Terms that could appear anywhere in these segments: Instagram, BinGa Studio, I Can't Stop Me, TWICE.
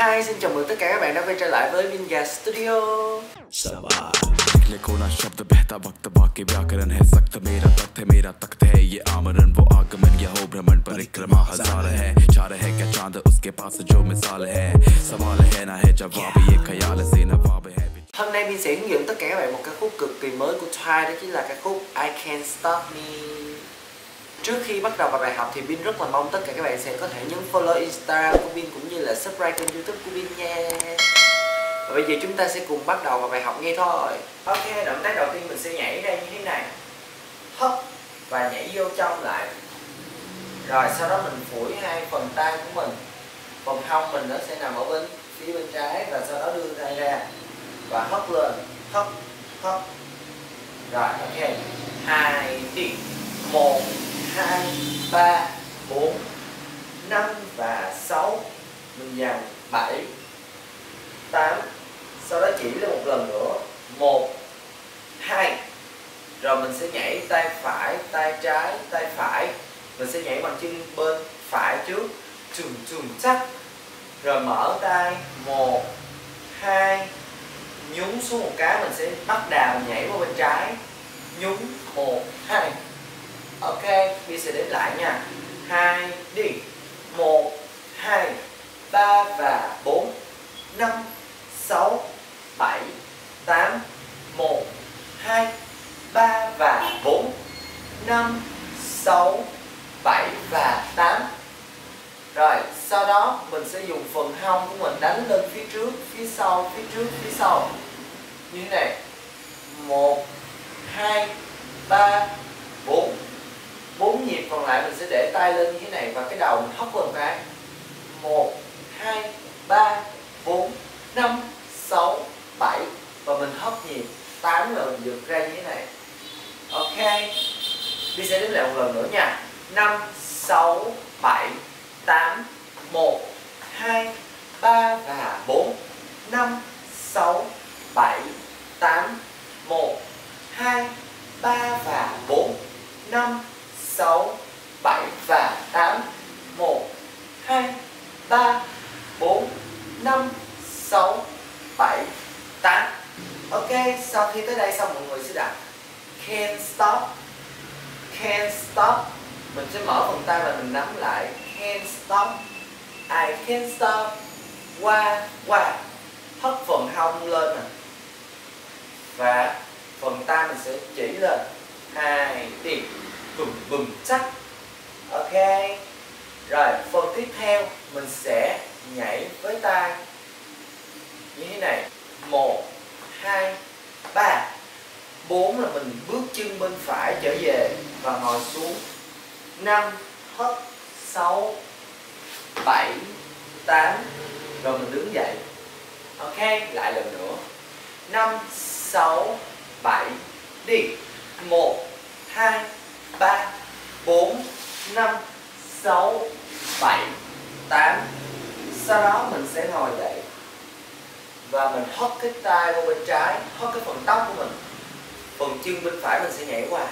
Hi, xin chào mừng tất cả các bạn đã quay trở lại với BinGa Studio. Hôm nay mình sẽ hướng dẫn tất cả các bạn một ca khúc cực kỳ mới của TWICE, đó chính là ca khúc I Can't Stop Me. Trước khi bắt đầu vào bài học thì Bin rất là mong tất cả các bạn sẽ có thể nhấn follow Instagram của Bin cũng như là subscribe kênh YouTube của Bin nha. Và bây giờ chúng ta sẽ cùng bắt đầu vào bài học ngay thôi. Ok, động tác đầu tiên mình sẽ nhảy ra như thế này, hấp và nhảy vô trong lại. Rồi sau đó mình phủi hai phần tay của mình, phần hông mình nó sẽ nằm ở bên phía bên trái, và sau đó đưa tay ra và hấp lên, hấp, hấp. Rồi ok, 2 tiếng, 1 2, 3, 4, 5 và 6. Mình vào 7, 8. Sau đó chỉ lên một lần nữa, 1, 2. Rồi mình sẽ nhảy tay phải, tay trái, tay phải. Mình sẽ nhảy bằng chân bên phải trước, chùm chùm chắc. Rồi mở tay, 1, 2. Nhúng xuống một cái, mình sẽ bắt đà nhảy qua bên trái. Nhúng, 1, 2. Ok, mình sẽ đến lại nha. 2, đi. 1, 2, 3 và 4, 5, 6, 7, 8, 1, 2, 3 và 4, 5, 6, 7 và 8. Rồi, sau đó mình sẽ dùng phần hông của mình đánh lên phía trước, phía sau, phía trước, phía sau. Như thế này. 1, 2, 3, 4. 4 nhịp còn lại mình sẽ để tay lên như thế này và cái đầu mình hất lên một cái. 1, 2, 3, 4, 5, 6, 7 và mình hất nhịp 8 lần giật ra như thế này. Ok, đi sẽ đến lại một lần nữa nha. 5, 6, 7, 8, 1, 2, 3 và 4, 5, 6, 7, 8, 1, 2, 3 và 4, 5, 6, 7 và 8. 1, 2, 3, 4, 5, 6, 7, 8. Ok, sau khi tới đây xong mọi người sẽ đặt Can't Stop. Can't Stop. Mình sẽ mở vòng tay và mình nắm lại. Can't Stop. I Can't Stop. Qua, qua. Hất phần hông lên nè. Và phần tay mình sẽ chỉ lên. 2, đi. Bùm bùm chắc. Ok. Rồi phần tiếp theo mình sẽ nhảy với tay như thế này. 1, 2, 3, 4 là mình bước chân bên phải trở về và ngồi xuống. 5, hất, 6, 7, 8. Rồi mình đứng dậy. Ok, lại lần nữa. 5, 6, 7, đi. 1, 2, 3, 4, 5, 6, 7, 8. Sau đó mình sẽ ngồi dậy và mình hất cái tay qua bên trái, hất cái phần tóc của mình. Phần chân bên phải mình sẽ nhảy qua.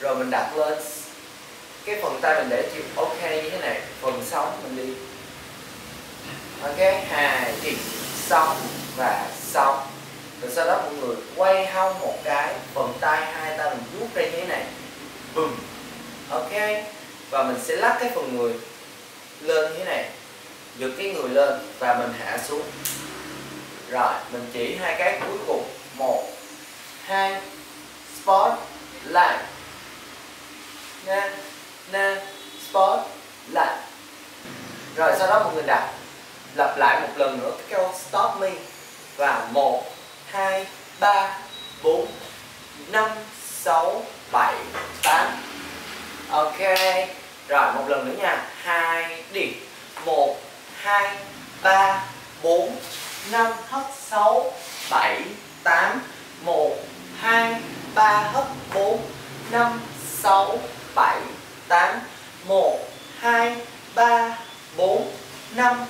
Rồi mình đặt lên. Cái phần tay mình để chịu ok như thế này. Phần sống mình đi. Ok, 2, 6 và 6. Rồi sau đó mọi người quay hông một cái, phần tay hai tay mình vuốt ra như thế này. Bùm. Ok. Và mình sẽ lắc cái phần người lên như thế này. Giật cái người lên và mình hạ xuống. Rồi, mình chỉ hai cái cuối cùng. 1, 2, spot, lại. Na, na, spot, lại. Rồi sau đó mọi người đặt lặp lại một lần nữa cái câu Stop Me. Và 1, 2, 3, 4, 5, 6, 7, 8. Ok. Rồi một lần nữa nha. 2, đi. 1, 2, 3, 4, 5, hất 6, 7, 8. 1, 2, 3, hất 4, 5, 6, 7, 8. 1, 2, 3, 4, 5,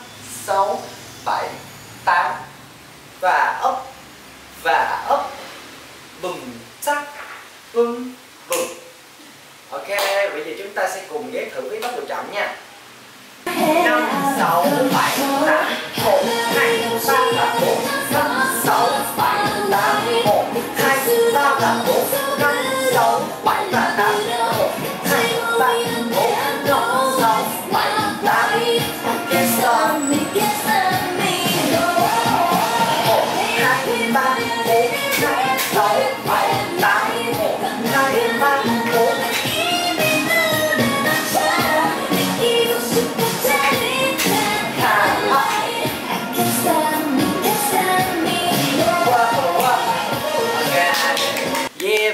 6, 7, 8. Và up. Và ấp. Bùm chắc. Bùm bùm. Ok, bây giờ chúng ta sẽ cùng ghép thử cái tốc độ chậm nha.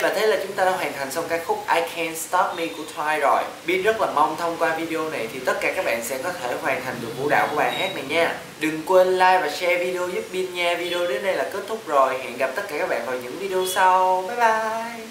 Và thế là chúng ta đã hoàn thành xong ca khúc I Can't Stop Me của TWICE rồi. Bin rất là mong thông qua video này thì tất cả các bạn sẽ có thể hoàn thành được vũ đạo của bài hát này nha. Đừng quên like và share video giúp Bin nha. Video đến đây là kết thúc rồi. Hẹn gặp tất cả các bạn vào những video sau. Bye bye.